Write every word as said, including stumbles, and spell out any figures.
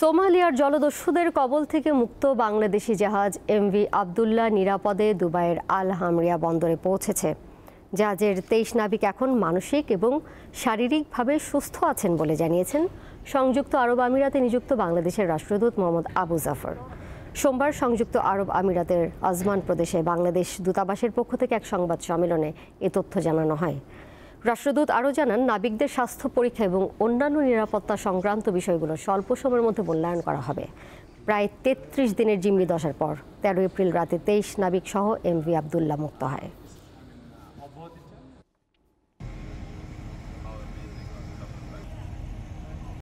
সোমালিয়ার জলদস্যুদের কবল থেকে মুক্ত বাংলাদেশি জাহাজ এম আব্দুল্লাহ নিরাপদে দুবাইয়ের আল হামরিয়া বন্দরে পৌঁছেছে। জাহাজের তেইশ নাবিক এখন মানসিক এবং শারীরিকভাবে সুস্থ আছেন বলে জানিয়েছেন সংযুক্ত আরব আমিরাতে নিযুক্ত বাংলাদেশের রাষ্ট্রদূত মোহাম্মদ আবু জাফর। সোমবার সংযুক্ত আরব আমিরাতের আজমান প্রদেশে বাংলাদেশ দূতাবাসের পক্ষ থেকে এক সংবাদ সম্মেলনে এ তথ্য জানানো হয়। রাষ্ট্রদূত আরও জানান, নাবিকদের স্বাস্থ্য পরীক্ষা এবং অন্যান্য নিরাপত্তা সংক্রান্ত বিষয়গুলো স্বল্প সময়ের মধ্যে মূল্যায়ন করা হবে। প্রায় তেত্রিশ দিনের জিম্মি দশার পর তেরো এপ্রিল রাতে তেইশ নাবিক সহ এম আব্দুল্লাহ মুক্ত হয়।